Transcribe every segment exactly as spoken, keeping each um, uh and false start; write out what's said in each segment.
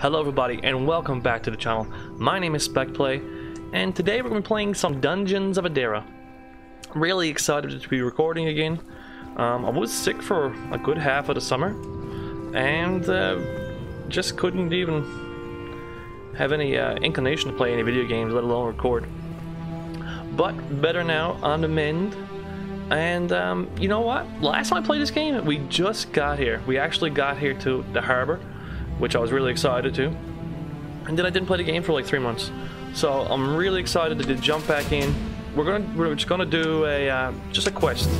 Hello everybody and welcome back to the channel. My name is SpecPlay and today we're going to be playing some Dungeons of Edera. I'm really excited to be recording again. Um, I was sick for a good half of the summer and uh, just couldn't even have any uh, inclination to play any video games, let alone record. But better now, on the mend. And um, you know what? Last time I played this game, we just got here. We actually got here to the harbor, which I was really excited to, and then I didn't play the game for like three months. So I'm really excited to jump back in. We're gonna, we're just gonna do a uh, just a quest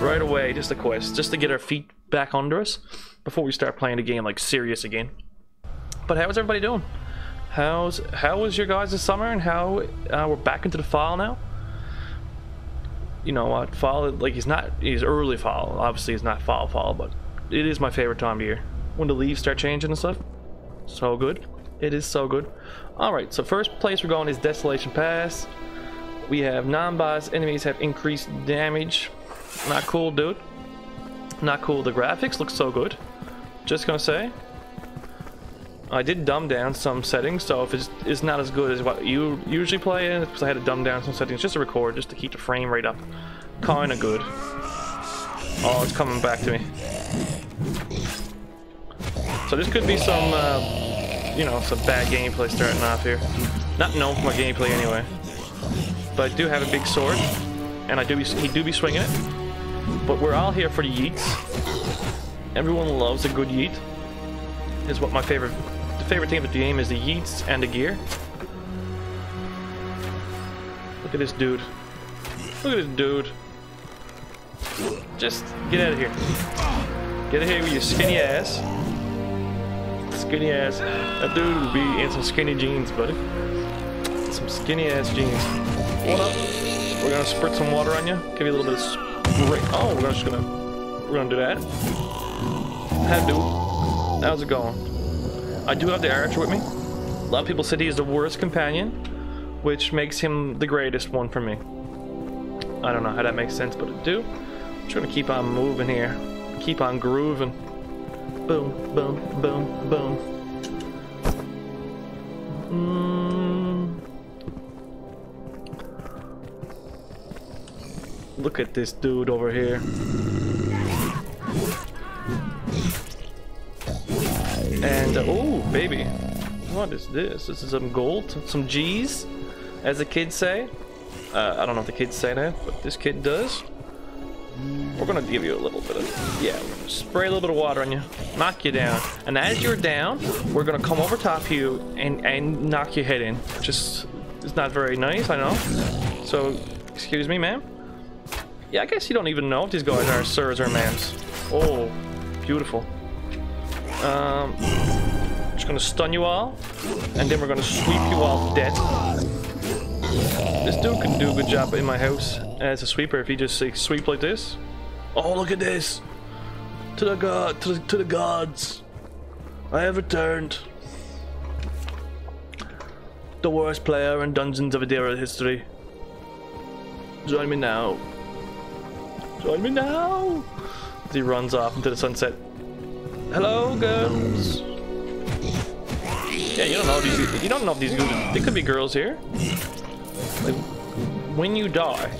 right away, just a quest, just to get our feet back under us before we start playing the game like serious again. But how's everybody doing? How's how was your guys' summer? And how uh, we're back into the fall now. You know what, fall like he's not, he's early fall. Obviously, it's not fall fall, but it is my favorite time of year, when the leaves start changing and stuff. So good. It is so good. Alright, so first place we're going is Desolation Pass. We have non-boss enemies have increased damage. Not cool, dude. Not cool. The graphics look so good. Just gonna say. I did dumb down some settings, so if it's, it's not as good as what you usually play in, because I had to dumb down some settings just to record, just to keep the frame rate up. Kinda good. Oh, it's coming back to me. So this could be some, uh, you know, some bad gameplay starting off here. Not known for my gameplay anyway. But I do have a big sword, and I do be, he do be swinging it. But we're all here for the yeets. Everyone loves a good yeet. Is what my favorite, the favorite thing about the game is the yeets and the gear. Look at this dude. Look at this dude. Just get out of here. Get out of here with your skinny ass. Skinny ass. That dude would be in some skinny jeans, buddy. Some skinny ass jeans. What up? We're gonna spritz some water on you. Give you a little bit of spray. Oh, we're just gonna we're gonna do that. How do? How's it going? I do have the archer with me. A lot of people said he's the worst companion, which makes him the greatest one for me. I don't know how that makes sense, but it do. I'm trying to keep on moving here. Keep on grooving. Boom, boom, boom, boom. Mm. Look at this dude over here. And, uh, oh, baby. What is this? This is some gold, some G's, as the kids say. Uh, I don't know if the kids say that, but this kid does. We're gonna give you a little bit of, yeah, we're gonna spray a little bit of water on you, knock you down, and as you're down, we're gonna come over top you and and knock your head in. Just, it's not very nice, I know. So, excuse me, ma'am. Yeah, I guess you don't even know if these guys are sirs or ma'ams. Oh, beautiful. Um, just gonna stun you all, and then we're gonna sweep you all to death. This dude can do a good job in my house as a sweeper if he just like, sweep like this. Oh, look at this! To the god, to the, to the gods, I have returned. The worst player in Dungeons of Edera history. Join me now. Join me now. As he runs off into the sunset. Hello, girls. Yeah, you don't know these. You don't know if these girls. They could be girls here. Like, when you die,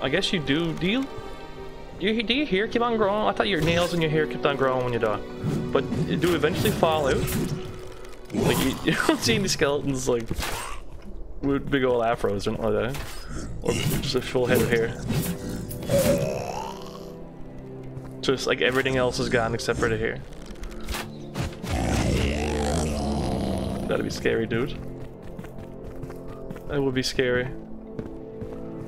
I guess you do deal. You, do your hair keep on growing? I thought your nails and your hair kept on growing when you die. But it do eventually fall out. Like, you, you don't see any skeletons, like, with big old afros or anything like that. Or just a full head of hair. Just, like, everything else is gone except for the hair. That'd be scary, dude. That would be scary.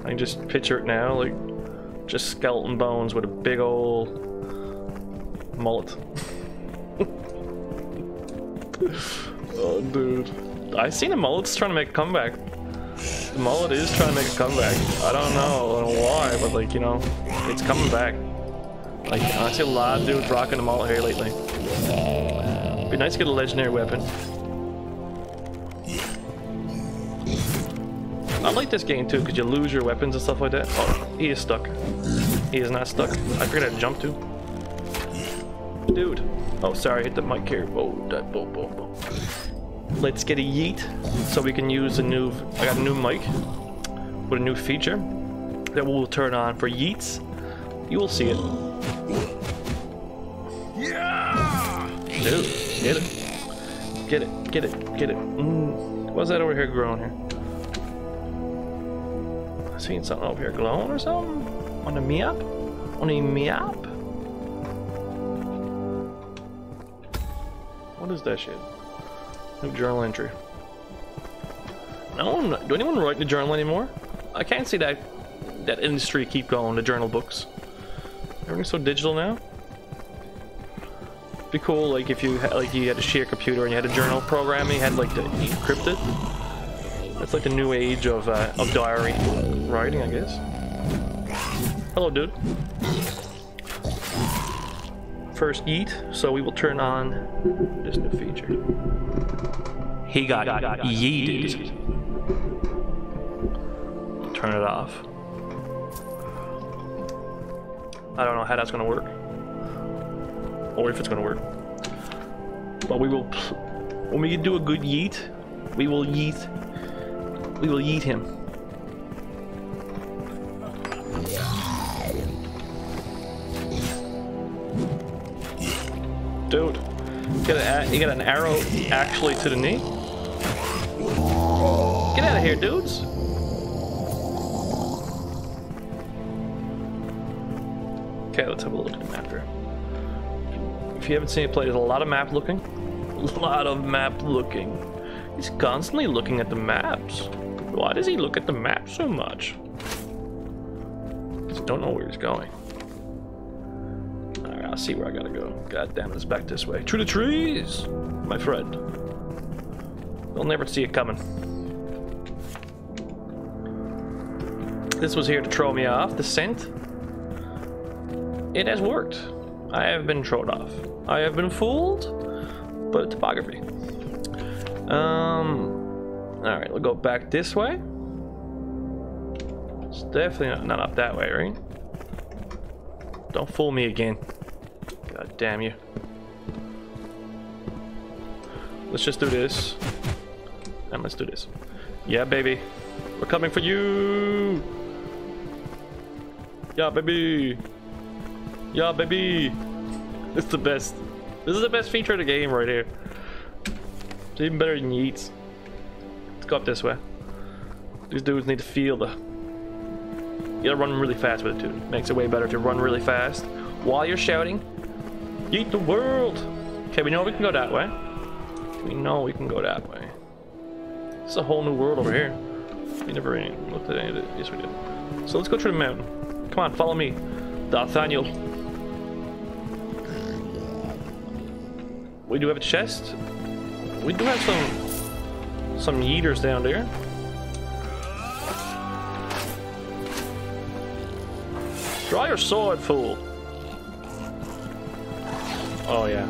I can just picture it now, like... just skeleton bones with a big old mullet. Oh, dude. I seen a mullet's trying to make a comeback. The mullet is trying to make a comeback. I don't know, I don't know why, but like, you know, it's coming back. Like, I see a lot of dudes rocking the mullet here lately. It'd be nice to get a legendary weapon. I like this game too, because you lose your weapons and stuff like that. Oh, he is stuck. He is not stuck. I forgot how to jump to. Dude. Oh, sorry, I hit the mic here. Whoa, whoa, whoa, whoa. Let's get a yeet so we can use a new... I got a new mic with a new feature that we'll turn on for yeets. You will see it. Yeah! Dude, get it. Get it, get it, get it. Mm. What's that over here growing here? I seen something over here glowing or something? On a meop? On a meop? What is that shit? New journal entry. No one, do anyone write in the journal anymore? I can't see that that industry keep going, the journal books. Everything's so digital now. It'd be cool like if you had like you had a sheer computer and you had a journal program, you had like to encrypt it. That's like the new age of uh, of diary writing, I guess. Hello dude. First eat, so we will turn on this new feature. He got, got, got yeeted. Yeeted. Turn it off. I don't know how that's gonna work, or if it's gonna work. But we will, when we do a good yeet, we will yeet, we will yeet him. Dude, you got, an, you got an arrow actually to the knee? Get out of here, dudes! Okay, let's have a look at the map here. If you haven't seen it play, there's a lot of map looking. A lot of map looking. He's constantly looking at the maps. Why does he look at the map so much? I just don't know where he's going. See where I gotta go. God damn it, it's back this way. Through the trees, my friend. They'll never see it coming. This was here to throw me off. The scent. It has worked. I have been thrown off. I have been fooled. But topography. Um. All right, we'll go back this way. It's definitely not, not up that way, right? Don't fool me again. God damn you. Let's just do this. And let's do this. Yeah, baby. We're coming for you. Yeah, baby. Yeah, baby. It's the best. This is the best feature of the game right here. It's even better than yeets. Let's go up this way. These dudes need to feel the... You gotta run really fast with it too. Makes it way better to run really fast while you're shouting. Yeet the world! Okay, we know we can go that way. We know we can go that way. It's a whole new world over here. We never really looked at any of it. Yes, we did. So let's go through the mountain. Come on, follow me, D'Authaniel. We do have a chest. We do have some some yeeters down there. Draw your sword, fool! Oh, yeah.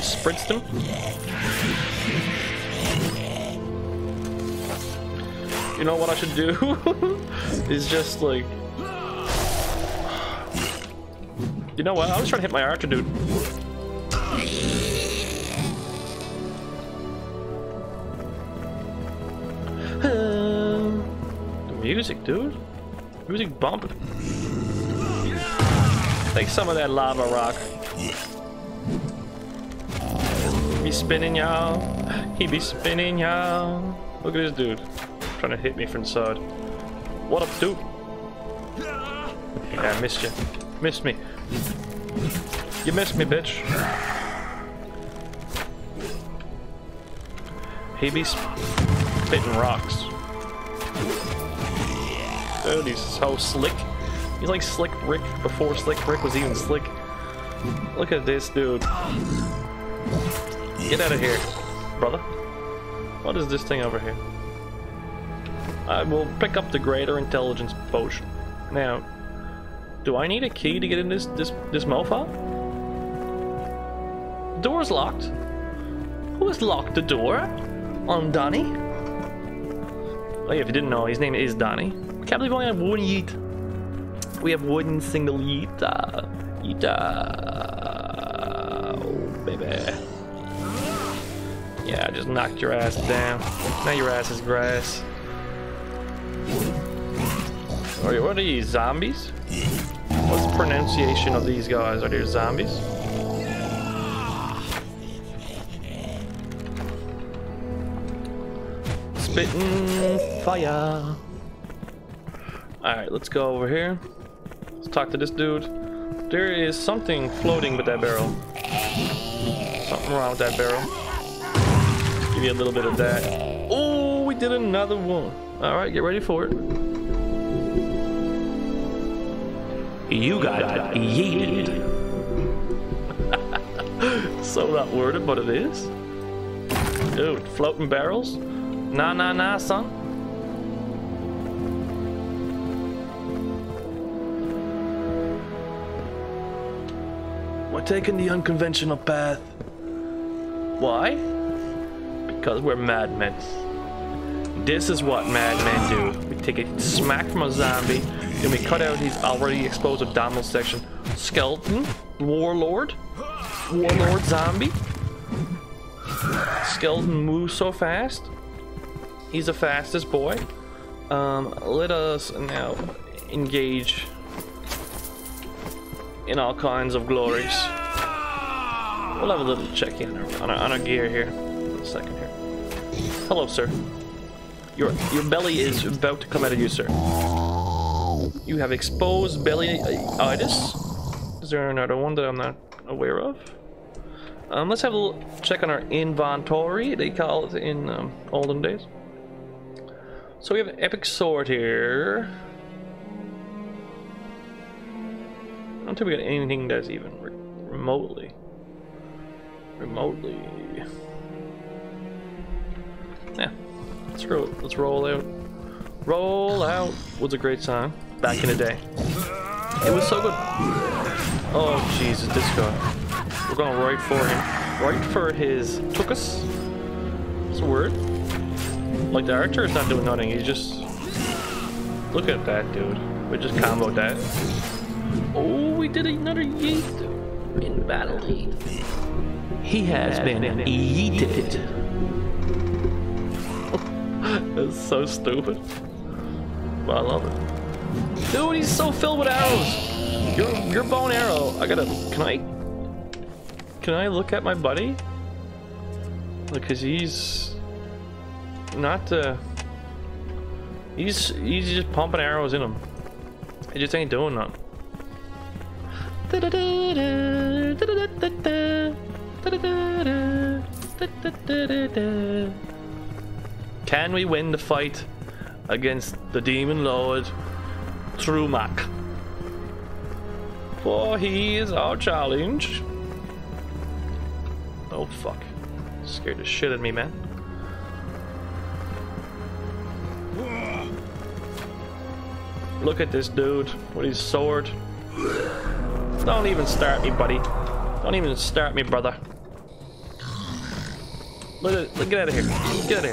Spritzed him. You know what I should do? Is just like... You know what? I was trying to hit my archer, dude. Music, dude. Music bumping. Take some of that lava rock. Be spinning, y'all. He be spinning, y'all. Look at this dude. Trying to hit me from the side. What up, dude? Yeah, I missed you. Missed me. You missed me, bitch. He be spitting rocks. Dude, he's so slick. He's like Slick Rick before Slick Rick was even slick. Look at this dude. Get out of here, brother. What is this thing over here? I will pick up the greater intelligence potion. Now, do I need a key to get in this this this mofo? The door's locked. Who has locked the door? On Donnie? Oh yeah, if you didn't know, his name is Donnie. I can't believe we only have one yeet. We have one single yeet. Uh, yeet. Uh, oh, baby. Yeah, I just knocked your ass down. Now your ass is grass. Are you, what are these, zombies? What's the pronunciation of these guys? Are they zombies? Spitting fire. Alright, let's go over here. Let's talk to this dude. There is something floating with that barrel. Something wrong with that barrel. Give you a little bit of that. Oh, we did another one. Alright, get ready for it. You got yeeted. So not worded, but it is. Dude, floating barrels? Nah, nah, nah, son. We're taking the unconventional path. Why? Because we're madmen. This is what madmen do. We take a smack from a zombie, then we cut out his already exposed abdominal section. Skeleton, warlord, warlord zombie. Skeleton moves so fast. He's the fastest boy. Um, let us now engage in all kinds of glories. Yeah! We'll have a little check in on our, on our gear here. One second here. Hello, sir. Your your belly is about to come out of you, sir. You have exposed belly-itis. Is there another one that I'm not aware of? Um, let's have a little check on our inventory. They call it in um, olden days. So we have an epic sword here. I don't think we got anything that's even re remotely. Remotely. Yeah. Let's roll. Let's roll out. Roll out was a great song back in the day. It was so good. Oh Jesus, this guy. We're going right for him. Right for his tukus. That's a word. Like, the archer is not doing nothing, he's just... Look at that, dude. We just comboed that. Oh, we did another yeet in battle. He has been yeeted. That's so stupid. But I love it. Dude, he's so filled with arrows! Your, your bone arrow. I gotta... Can I... Can I look at my buddy? Because he's... Not uh he's he's just pumping arrows in him. He just ain't doing nothing. Can we win the fight against the demon lord Trumac? For he is our challenge. Oh fuck. Scared the shit out of me, man. Look at this dude with his sword. Don't even start me, buddy. Don't even start me, brother. Look at it. Get out of here. Get out of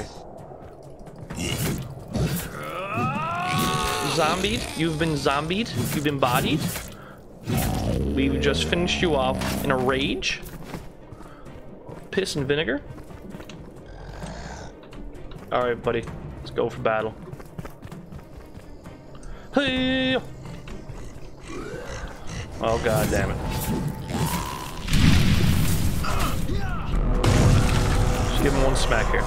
here. Zombied. You've been zombied. You've been bodied. We've just finished you off in a rage. Piss and vinegar. Alright, buddy. Let's go for battle. Hey! Oh god damn it. Just give him one smack here.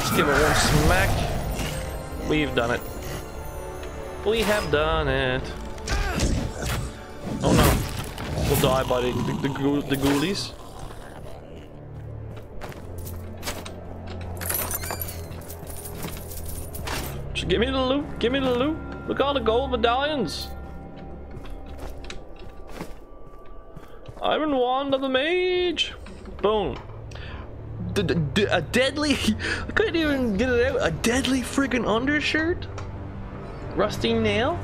Just give him one smack. We've done it. We have done it. Oh no. We'll die by the, the, the, the ghoulies. Just give me the loot. Give me the loot. Look at all the gold medallions. Iron Wand of the Mage. Boom. D d d a deadly... I couldn't even get it out. A deadly freaking undershirt? Rusty nail?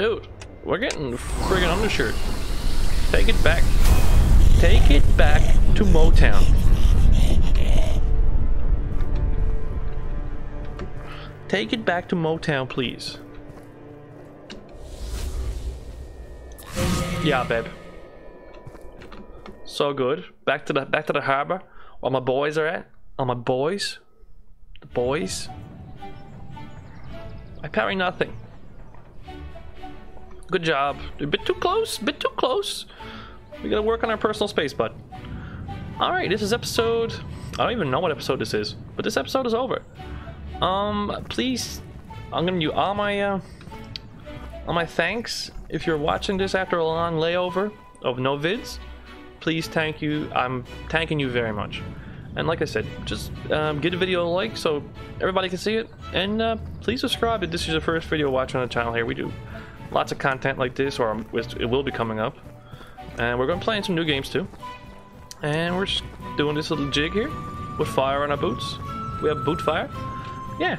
Dude, we're getting friggin' undershirt. Take it back. Take it back to Motown. Take it back to Motown, please. Yeah, babe. So good. Back to the back to the harbor. Where my boys are at. All my boys. The boys. I parry nothing. Good job. A bit too close. Bit too close. We gotta work on our personal space, bud. Alright, this is episode... I don't even know what episode this is. But this episode is over. Um, please... I'm gonna do all my, uh... all my thanks. If you're watching this after a long layover of no vids, please thank you. I'm thanking you very much. And like I said, just um, give the video a like so everybody can see it. And uh, please subscribe if this is your first video watching on the channel here. We do lots of content like this, or it will be coming up. And we're going to be playing some new games too. And we're just doing this little jig here with fire on our boots. We have boot fire. Yeah.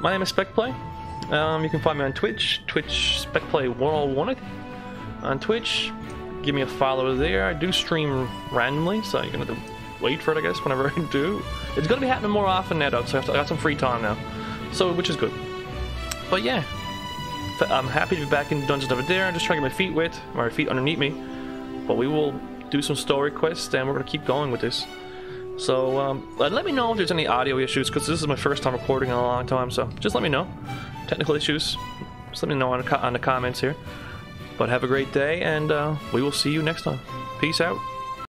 My name is SpecPlay. Um, you can find me on Twitch. Twitch SpecPlay one oh one, I think. On Twitch. Give me a follow there. I do stream randomly, so you're going to have to wait for it, I guess, whenever I do. It's going to be happening more often now, though, so I got some free time now. So, which is good. But yeah. I'm happy to be back in Dungeons of Edera. I'm just trying to get my feet wet. My feet underneath me. But we will do some story quests, and we're going to keep going with this. So, um, let me know if there's any audio issues, because this is my first time recording in a long time, so just let me know. Technical issues, just let me know on the, on the comments here. But have a great day, and uh, we will see you next time. Peace out.